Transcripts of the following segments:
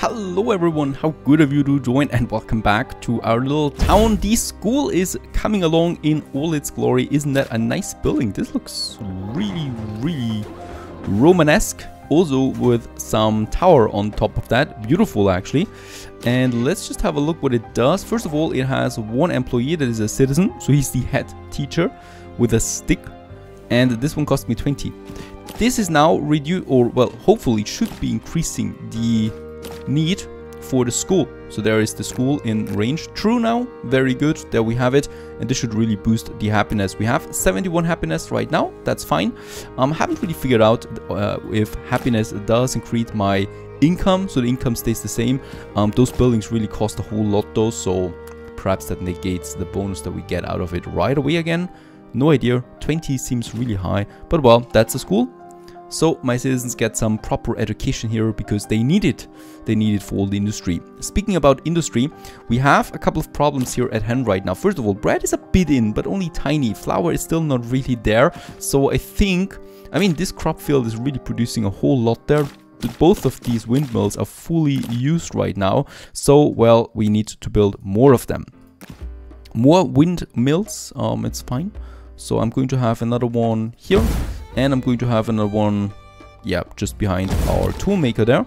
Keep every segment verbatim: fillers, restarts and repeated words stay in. Hello everyone, how good of you to join and welcome back to our little town. The school is coming along in all its glory. Isn't that a nice building? This looks really, really Romanesque. Also with some tower on top of that. Beautiful, actually. And let's just have a look what it does. First of all, it has one employee that is a citizen. So he's the head teacher with a stick. And this one cost me twenty. This is now reduced, or well, hopefully should be increasing the need for the school. So there is the school in range. True now. Very good. There we have it. And this should really boost the happiness. We have seventy-one happiness right now. That's fine. I um, haven't really figured out uh, if happiness does increase my income. So the income stays the same. Um, those buildings really cost a whole lot though. So perhaps that negates the bonus that we get out of it right away again. No idea. twenty seems really high. But well, that's the school. So my citizens get some proper education here because they need it. They need it for all the industry. Speaking about industry, we have a couple of problems here at hand right now. First of all, bread is a bit in, but only tiny. Flour is still not really there. So I think, I mean, this crop field is really producing a whole lot there. Both of these windmills are fully used right now. So, well, we need to build more of them. More windmills, um, it's fine. So I'm going to have another one here. And I'm going to have another one, yeah, just behind our tool maker there.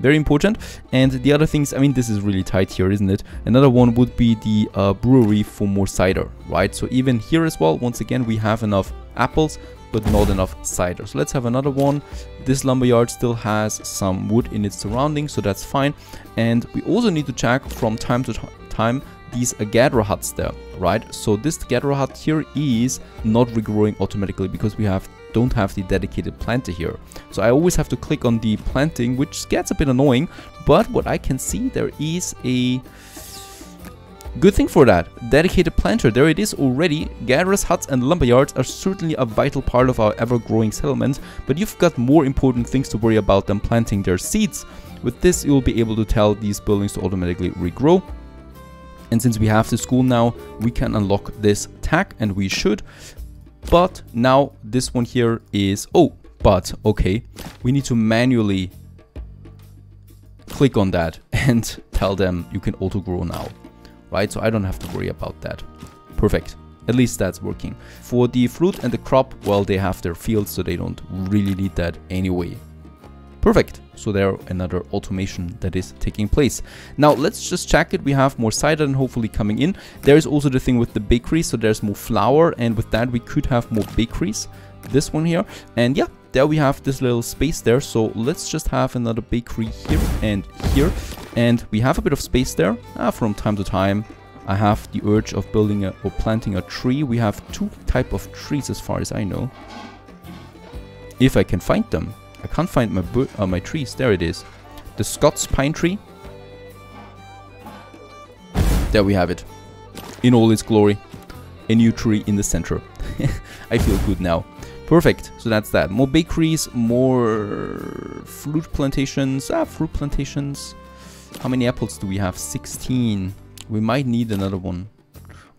Very important. And the other things, I mean, this is really tight here, isn't it? Another one would be the uh, brewery for more cider, right? So even here as well, once again, we have enough apples, but not enough cider. So let's have another one. This lumberyard still has some wood in its surroundings, so that's fine. And we also need to check from time to time these gatherer huts there, right? So this gatherer hut here is not regrowing automatically because we have don't have the dedicated planter here. So I always have to click on the planting, which gets a bit annoying, but what I can see, there is a good thing for that. Dedicated planter, there it is already. Gatherers, huts and lumberyards are certainly a vital part of our ever-growing settlement, but you've got more important things to worry about than planting their seeds. With this, you'll be able to tell these buildings to automatically regrow. And since we have the school now, we can unlock this tag, and we should. But now this one here is, oh, but okay, we need to manually click on that and tell them you can auto grow now, right? So I don't have to worry about that. Perfect. At least that's working. For the fruit and the crop, well, they have their fields, so they don't really need that anyway. Perfect. So there another automation that is taking place. Now let's just check it. We have more cider and hopefully coming in. There is also the thing with the bakery. So there's more flour, and with that we could have more bakeries. This one here. And yeah, there we have this little space there. So let's just have another bakery here and here. And we have a bit of space there. Ah, from time to time I have the urge of building a, or planting a tree. We have two types of trees as far as I know. If I can find them. I can't find my uh, my trees. There it is. The Scots pine tree. There we have it. In all its glory. A new tree in the center. I feel good now. Perfect. So that's that. More bakeries. More fruit plantations. Ah, fruit plantations. How many apples do we have? sixteen. We might need another one.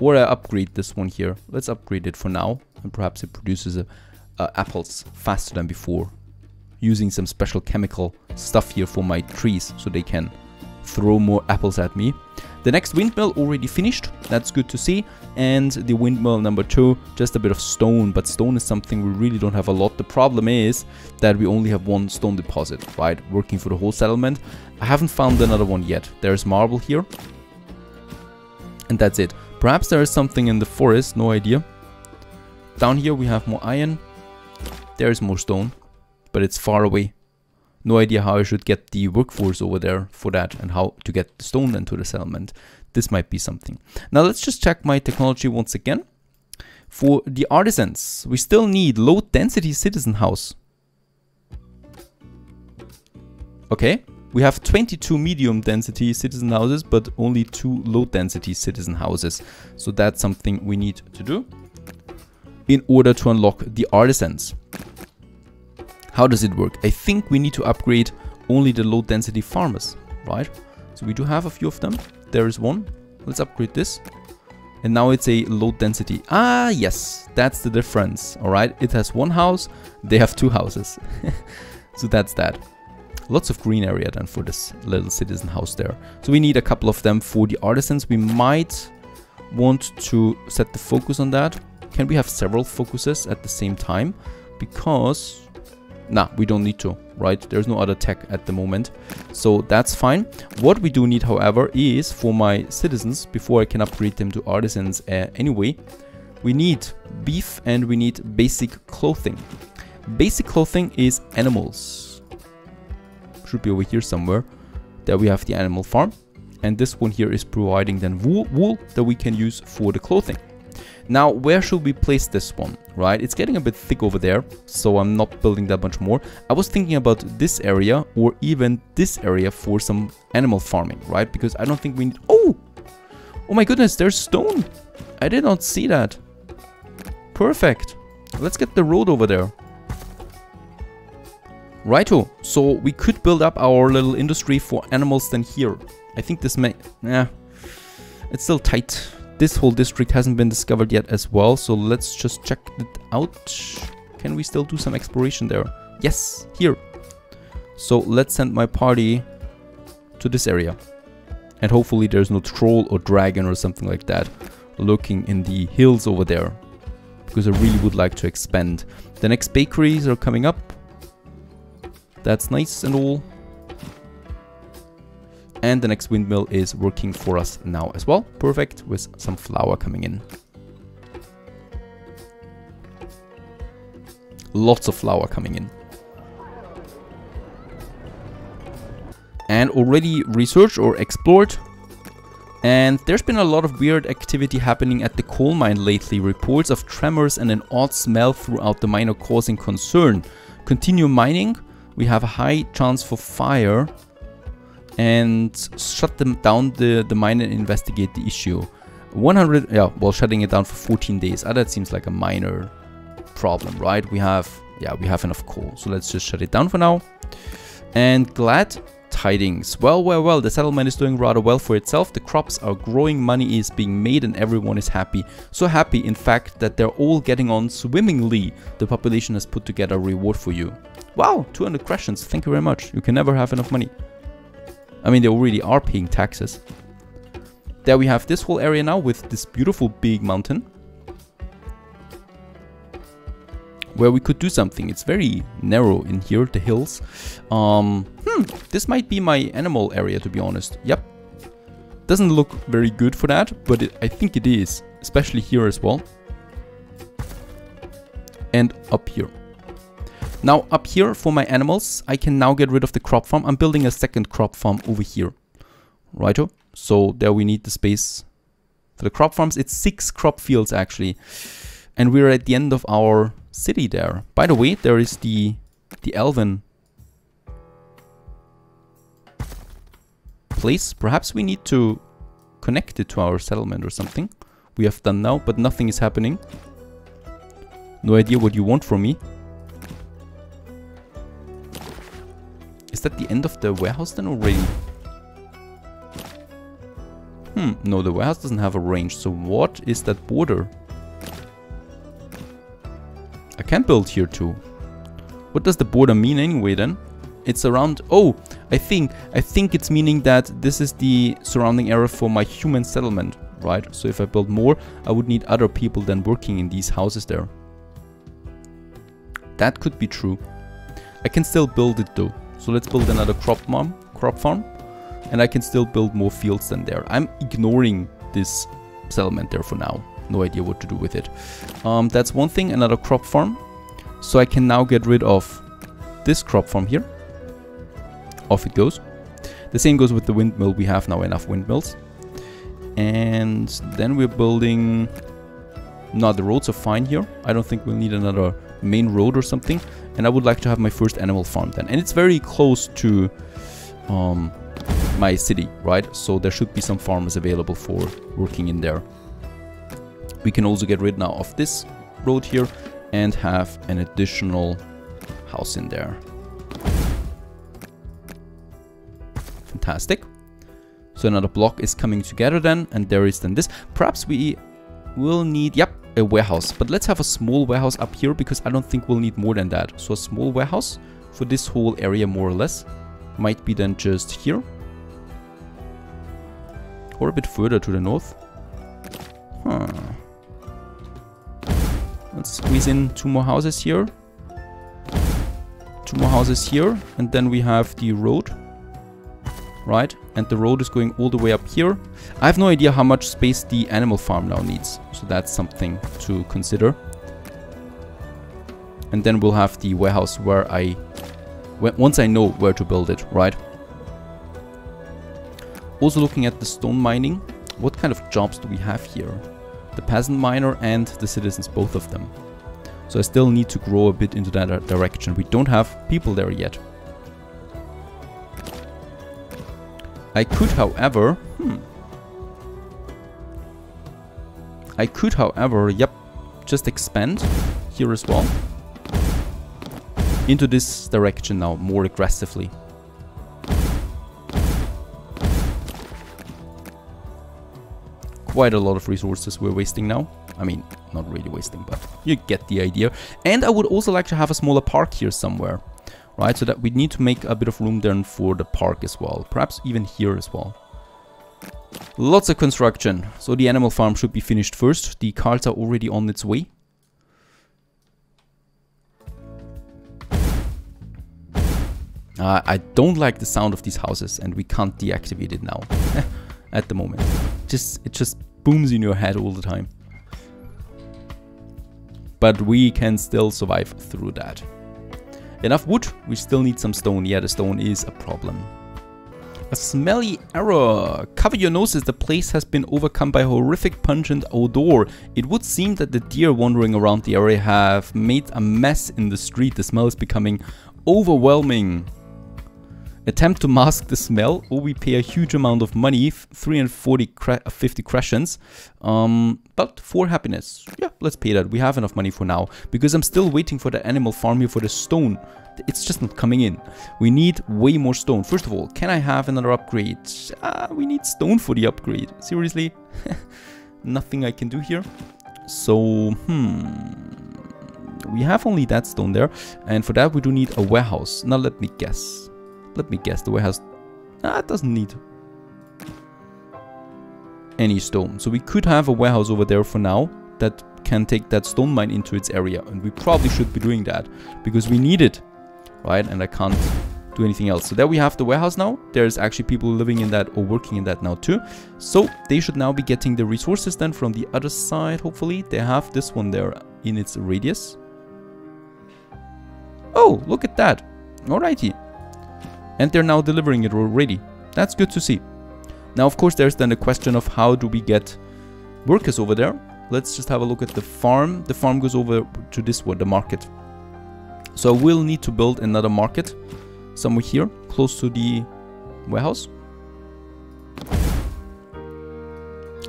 Or I upgrade this one here. Let's upgrade it for now. And perhaps it produces uh, uh, apples faster than before. Using some special chemical stuff here for my trees so they can throw more apples at me. The next windmill already finished. That's good to see. And the windmill number two, just a bit of stone, but stone is something we really don't have a lot. The problem is that we only have one stone deposit, right? Working for the whole settlement. I haven't found another one yet. There's marble here. And that's it. Perhaps there is something in the forest, no idea. Down here we have more iron. There is more stone. But it's far away. No idea how I should get the workforce over there for that and how to get the stone into the settlement. This might be something. Now let's just check my technology once again. For the artisans, we still need low density citizen house. Okay, we have twenty-two medium density citizen houses, but only two low density citizen houses. So that's something we need to do in order to unlock the artisans. How does it work? I think we need to upgrade only the low density farmers, right? So we do have a few of them. There is one. Let's upgrade this. And now it's a low density. Ah, yes, that's the difference. All right. It has one house. They have two houses. So that's that. lots of green area then for this little citizen house there. So we need a couple of them for the artisans. We might want to set the focus on that. Can we have several focuses at the same time? Because nah, we don't need to, right? There's no other tech at the moment, so that's fine. What we do need, however, is for my citizens, before I can upgrade them to artisans uh, anyway, we need beef and we need basic clothing. Basic clothing is animals. Should be over here somewhere. There we have the animal farm. And this one here is providing then wool, wool that we can use for the clothing. Now, where should we place this one, right? It's getting a bit thick over there, so I'm not building that much more. I was thinking about this area or even this area for some animal farming, right? Because I don't think we need... Oh! Oh my goodness, there's stone! I did not see that. Perfect. Let's get the road over there. Righto. So we could build up our little industry for animals then here. I think this may... Yeah. It's still tight. This whole district hasn't been discovered yet as well. So let's just check it out. Can we still do some exploration there? Yes, here. So let's send my party to this area. And hopefully there's no troll or dragon or something like that lurking in the hills over there. Because I really would like to expand. The next bakeries are coming up. That's nice and all. And the next windmill is working for us now as well. Perfect, with some flour coming in. Lots of flour coming in. And already researched or explored. And there's been a lot of weird activity happening at the coal mine lately. Reports of tremors and an odd smell throughout the mine are causing concern. Continue mining. We have a high chance for fire. And shut them down the, the mine and investigate the issue. one hundred, yeah, well, shutting it down for fourteen days. Ah, that seems like a minor problem, right? We have, yeah, we have enough coal. So let's just shut it down for now. And glad tidings. Well, well, well, the settlement is doing rather well for itself. The crops are growing, money is being made, and everyone is happy. So happy, in fact, that they're all getting on swimmingly. The population has put together a reward for you. Wow, two hundred questions. Thank you very much. You can never have enough money. I mean, they already are paying taxes. There we have this whole area now with this beautiful big mountain. Where we could do something. It's very narrow in here, the hills. Um, hmm, this might be my animal area, to be honest. Yep. Doesn't look very good for that, but it, I think it is. Especially here as well. And up here. Now up here for my animals, I can now get rid of the crop farm. I'm building a second crop farm over here. Righto. So there we need the space for the crop farms. It's six crop fields actually. And we're at the end of our city there. By the way, there is the, the elven place. Perhaps we need to connect it to our settlement or something. We have done now, but nothing is happening. No idea what you want from me. Is that the end of the warehouse then already? Hmm, no, the warehouse doesn't have a range. So what is that border? I can build here too. What does the border mean anyway then? It's around... Oh, I think, I think it's meaning that this is the surrounding area for my human settlement, right? So if I build more, I would need other people than working in these houses there. That could be true. I can still build it though. So let's build another crop farm, crop farm, and I can still build more fields than there. I'm ignoring this settlement there for now. No idea what to do with it. Um, that's one thing, another crop farm. So I can now get rid of this crop farm here. Off it goes. The same goes with the windmill. We have now enough windmills. And then we're building... No, the roads are fine here. I don't think we'll need another main road or something. And I would like to have my first animal farm then. And it's very close to um, my city, right? So there should be some farmers available for working in there. We can also get rid now of this road here and have an additional house in there. Fantastic. So another block is coming together then. And there is then this. Perhaps we will need... Yep. A warehouse, but let's have a small warehouse up here because I don't think we'll need more than that. So a small warehouse for this whole area more or less. might be then just here, or a bit further to the north. Huh. Let's squeeze in two more houses here, two more houses here, and then we have the road, right? And the road is going all the way up here. I have no idea how much space the animal farm now needs, so that's something to consider. And then we'll have the warehouse where I, once I know where to build it, right? Also looking at the stone mining, what kind of jobs do we have here? The peasant miner and the citizens, both of them. So I still need to grow a bit into that direction. We don't have people there yet. I could, however, hmm. I could, however, yep, just expand here as well. Into this direction now, more aggressively. Quite a lot of resources we're wasting now. I mean, not really wasting, but you get the idea. And I would also like to have a smaller park here somewhere, right? So that we need to make a bit of room then for the park as well. Perhaps even here as well. Lots of construction. So the animal farm should be finished first. The carts are already on its way. Uh, I don't like the sound of these houses, and we can't deactivate it now at the moment. Just it just booms in your head all the time. But we can still survive through that. Enough wood, we still need some stone. Yeah, the stone is a problem. A smelly error. Cover your noses, the place has been overcome by horrific pungent odor. It would seem that the deer wandering around the area have made a mess in the street. The smell is becoming overwhelming. Attempt to mask the smell, or we pay a huge amount of money, three hundred fifty crescents, um, but for happiness. Yeah, let's pay that. We have enough money for now, because I'm still waiting for the animal farm here for the stone. It's just not coming in. We need way more stone. First of all, can I have another upgrade? Ah, we need stone for the upgrade. Seriously? Nothing I can do here. So, hmm... we have only that stone there, and for that we do need a warehouse. Now let me guess. Let me guess, the warehouse ah, doesn't need any stone. So we could have a warehouse over there for now that can take that stone mine into its area. And we probably should be doing that because we need it, right? And I can't do anything else. So there we have the warehouse now. There's actually people living in that or working in that now too. So they should now be getting the resources then from the other side, hopefully. They have this one there in its radius. Oh, look at that. Alrighty. And they're now delivering it already. That's good to see. Now, of course, there's then the question of how do we get workers over there? Let's just have a look at the farm. The farm goes over to this one, the market. So I will need to build another market somewhere here, close to the warehouse.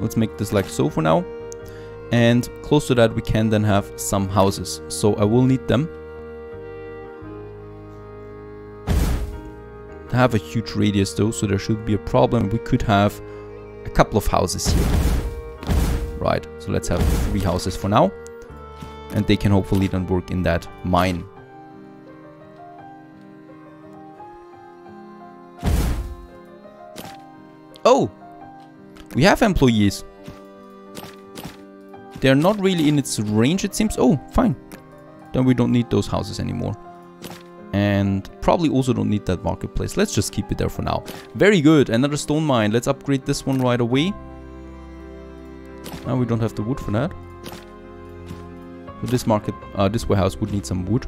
Let's make this like so for now. And close to that, we can then have some houses. So I will need them. Have a huge radius though, so there should be a problem. We could have a couple of houses here, right? So let's have three houses for now, and they can hopefully then work in that mine. Oh, we have employees. They're not really in its range, it seems. Oh, fine, then we don't need those houses anymore. And probably also don't need that marketplace. Let's just keep it there for now. Very good. Another stone mine. Let's upgrade this one right away. Now we don't have the wood for that. So this market, uh, this warehouse would need some wood.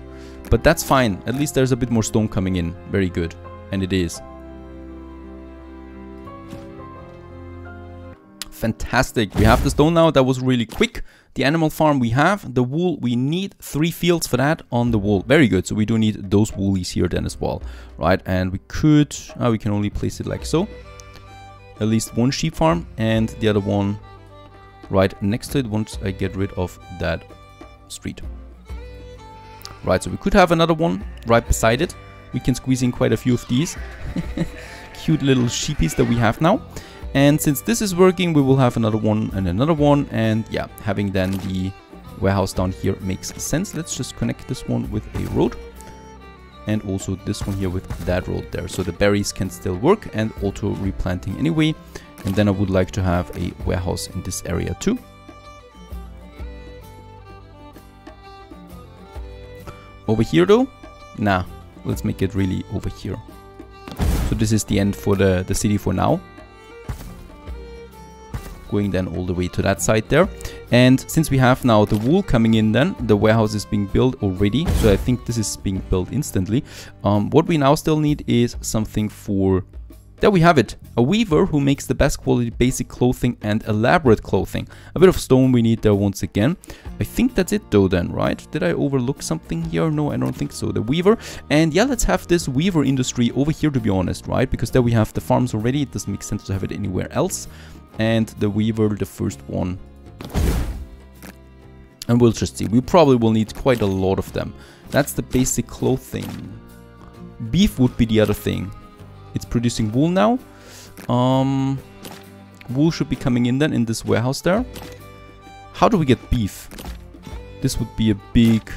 But that's fine. At least there's a bit more stone coming in. Very good. And it is. Fantastic. We have the stone now. That was really quick. The animal farm we have. The wool, we need three fields for that on the wool. Very good. So we do need those woolies here then as well. Right. And we could, uh, we can only place it like so. At least one sheep farm and the other one right next to it once I get rid of that street. Right. So we could have another one right beside it. We can squeeze in quite a few of these cute little sheepies that we have now. And since this is working, we will have another one and another one. And yeah, having then the warehouse down here makes sense. Let's just connect this one with a road. and also this one here with that rolled there. So the berries can still work and auto replanting anyway. And then I would like to have a warehouse in this area too. Over here though? Nah, let's make it really over here. So this is the end for the, the city for now. Going then all the way to that side there. And since we have now the wool coming in, then the warehouse is being built already. So I think this is being built instantly. Um, what we now still need is something for... There we have it. A weaver who makes the best quality basic clothing and elaborate clothing. A bit of stone we need there once again. I think that's it though then, right? Did I overlook something here? No, I don't think so. The weaver. And yeah, let's have this weaver industry over here to be honest, right? Because there we have the farms already. It doesn't make sense to have it anywhere else. And the weaver, the first one. And we'll just see. We probably will need quite a lot of them. That's the basic clothing. Beef would be the other thing. It's producing wool now. Um, wool should be coming in then in this warehouse there. How do we get beef? This would be a big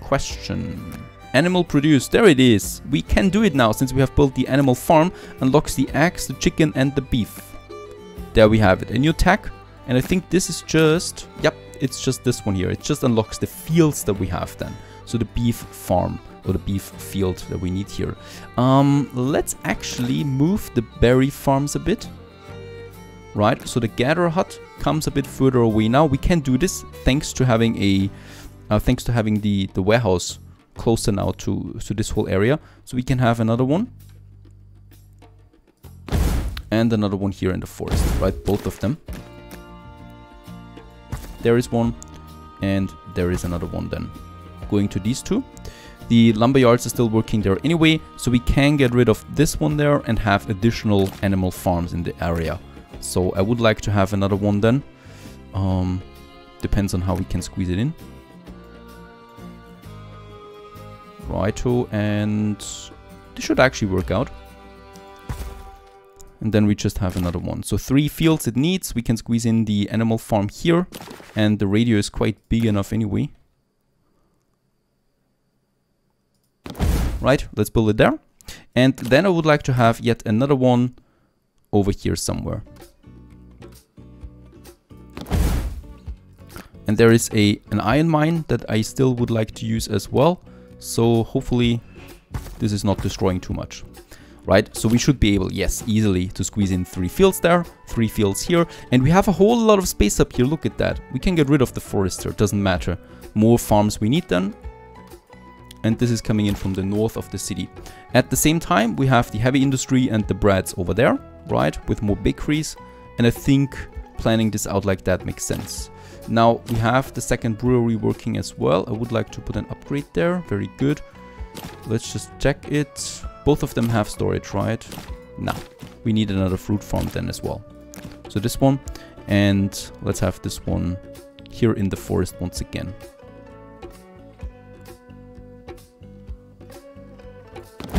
question. Animal produce. There it is. We can do it now since we have built the animal farm. Unlocks the eggs, the chicken and the beef. There we have it. A new tech. And I think this is just... Yep, it's just this one here. It just unlocks the fields that we have then. So the beef farm. Or the beef field that we need here. Um, let's actually move the berry farms a bit. Right, so the gatherer hut comes a bit further away now. We can do this thanks to having a, uh, thanks to having the the warehouse closer now to to this whole area. So we can have another one and another one here in the forest. Right, both of them. There is one, and there is another one. Then going to these two. The lumber yards are still working there anyway, so we can get rid of this one there and have additional animal farms in the area. So I would like to have another one then. Um, depends on how we can squeeze it in. Righto, and this should actually work out. And then we just have another one. So three fields it needs. We can squeeze in the animal farm here, and the radio is quite big enough anyway. Right, let's build it there. And then I would like to have yet another one over here somewhere. And there is a an iron mine that I still would like to use as well. So hopefully this is not destroying too much. Right, so we should be able, yes, easily to squeeze in three fields there, three fields here. And we have a whole lot of space up here. Look at that. We can get rid of the forester, doesn't matter. More farms we need then. And this is coming in from the north of the city. At the same time, we have the heavy industry and the breads over there, right? With more bakeries. And I think planning this out like that makes sense. Now we have the second brewery working as well. I would like to put an upgrade there. Very good. Let's just check it. Both of them have storage, right? No. We need another fruit farm then as well. So this one. And let's have this one here in the forest once again.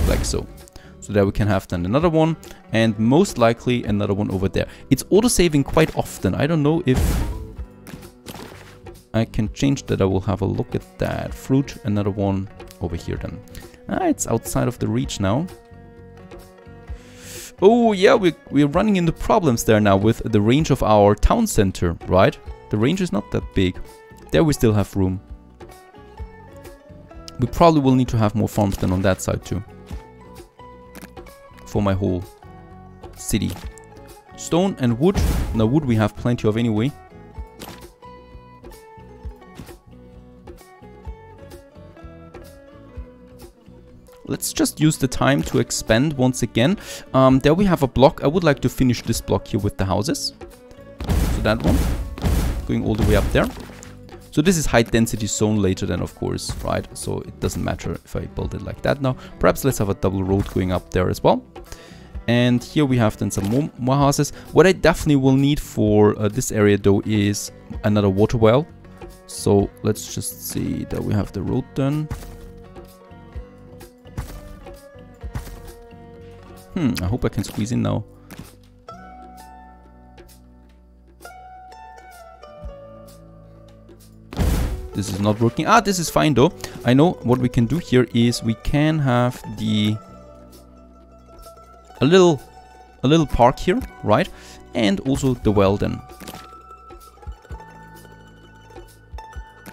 Like so. So there we can have then another one, and most likely another one over there. It's auto-saving quite often. I don't know if I can change that. I will have a look at that. Fruit, another one over here then. Ah, it's outside of the reach now. Oh yeah, we're, we're running into problems there now with the range of our town center, right? The range is not that big. There we still have room. We probably will need to have more farms than on that side too. For my whole city. Stone and wood. Now wood we have plenty of anyway. Let's just use the time to expand once again. Um, there we have a block. I would like to finish this block here with the houses. So that one. Going all the way up there. So this is high density zone later then, of course, right? So it doesn't matter if I build it like that now. Perhaps let's have a double road going up there as well. And here we have then some more, more houses. What I definitely will need for uh, this area though is another water well. So let's just see that we have the road done. Hmm, I hope I can squeeze in now. this is not working. Ah, this is fine though. I know what we can do here is we can have the a little a little park here, right? And also the well then.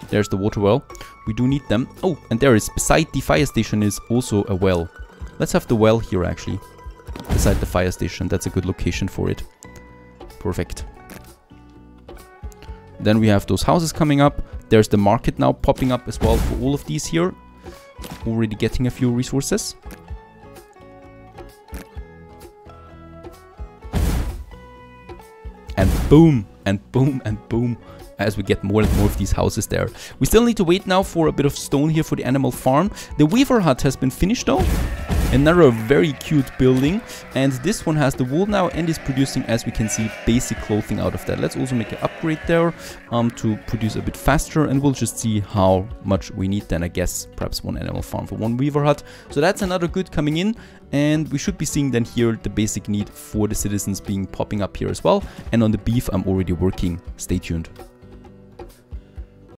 There's the water well. We do need them. Oh, and there is, beside the fire station is also a well. Let's have the well here actually, beside the fire station. That's a good location for it. Perfect. Then we have those houses coming up. There's the market now popping up as well for all of these here. Already getting a few resources. And boom, and boom, and boom, as we get more and more of these houses there. We still need to wait now for a bit of stone here for the animal farm. The weaver hut has been finished though. Another very cute building, and this one has the wool now and is producing, as we can see, basic clothing out of that. Let's also make an upgrade there um, to produce a bit faster, and we'll just see how much we need then, I guess. Perhaps one animal farm for one weaver hut. So that's another good coming in, and we should be seeing then here the basic need for the citizens being popping up here as well. And on the beef I'm already working. Stay tuned.